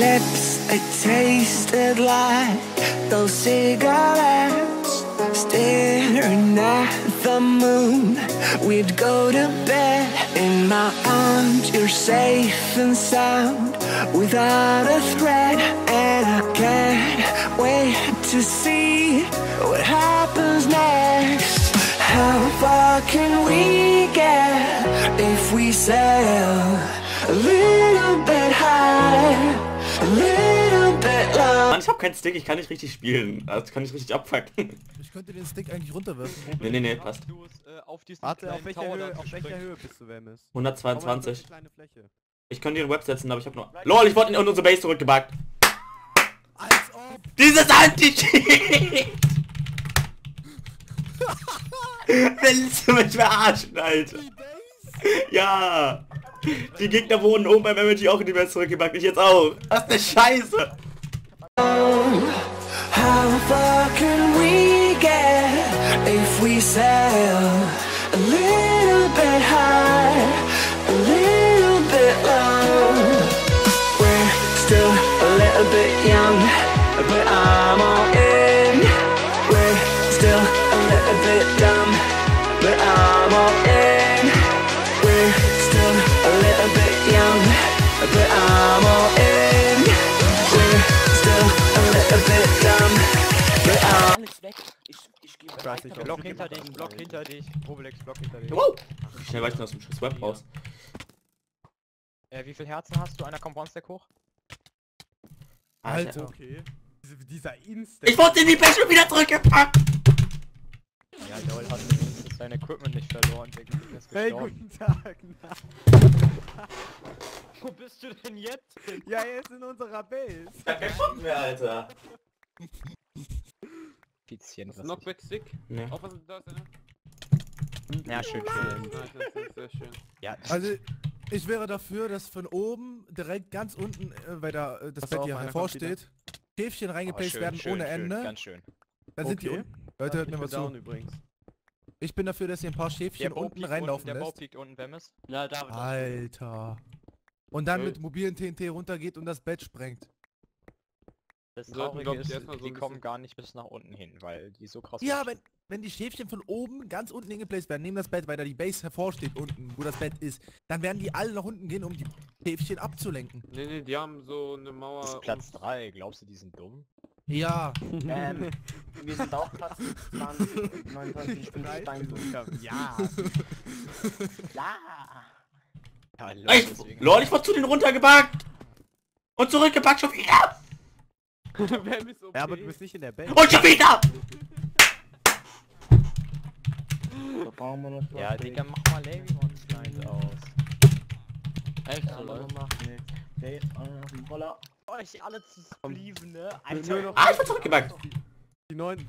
lips, they tasted like those cigarettes. Staring at the moon, we'd go to bed. In my arms, you're safe and sound, without a threat. And I can't wait to see what happens next. How far can we get if we sail a little bit high, a little bit low? Mann, ich hab keinen Stick, ich kann nicht richtig spielen. Also kann ich richtig abfacken. Ich könnte den Stick eigentlich runterwerfen. Nee, nee, nee, passt. Warte, auf welcher Höhe bist du, Wemmes? 122. Ich könnte den Web setzen, aber ich hab nur... LOL, ich wurde in unsere Base zurückgebackt. Als ob! Dieses Anti-Cheat! Willst du mich verarschen, Alter? Ja! Die Gegner wurden oben beim MLG auch in die Welt zurückgebackt, ich jetzt auch! Was eine Scheiße! Block hinter dich, Block hinter dich, Obelix, Block hinter dich. Wow! Wie schnell war ich denn aus dem Schuss Web raus? Wie viel Herzen hast du? Einer kommt One-Stack hoch? Alter, okay. Dieser Instant. Ich wurde in die Bäsche wieder zurückgepackt! Ja, Joel hat sein Equipment nicht verloren, wegen des Hey, guten Tag! Wo bist du denn jetzt? Ja, jetzt in unserer Base! Ich hab keinen Bock mehr, Alter! Knockback Stick? Nee. Aufpassen, da ist einer. Ja, schön, schön. Sehr schön. Ja. Also, ich wäre dafür, dass von oben direkt ganz unten, weil da das Bett hier hervorsteht, Schäfchen reingepaced werden ohne Ende. Ganz schön. Dann sind die unten. Leute, hört mir mal zu. Ich bin dafür, dass ihr ein paar Schäfchen unten reinlaufen lässt. Der Bau fliegt unten, Wemmes. Alter. Und dann mit mobilen TNT runtergeht und das Bett sprengt. Das Traurige ist, die kommen gar nicht bis nach unten hin, weil die so krass... Ja, wenn die Schäfchen von oben ganz unten hingeplaced werden, neben das Bett, weil da die Base hervorsteht unten, wo das Bett ist, dann werden die alle nach unten gehen, um die Schäfchen abzulenken. Nee, nee, die haben so eine Mauer... Das ist Platz 3, glaubst du, die sind dumm? Ja. Wir sind auch Platz 20, 29, ich bin steindumm. Ja. Ja. Ja, lol, ich wurde zu denen runtergepackt! Und zurückgepackt schon wieder! Okay. Ja, aber du bist nicht in der Base. Und schon wieder! Ja, Digga, mach mal Lady Monster aus. Echt, ja, Leute? Nee. Euch alle zu spliven, ne? Alter. Ah, ich bin zurückgepackt! Die neuen...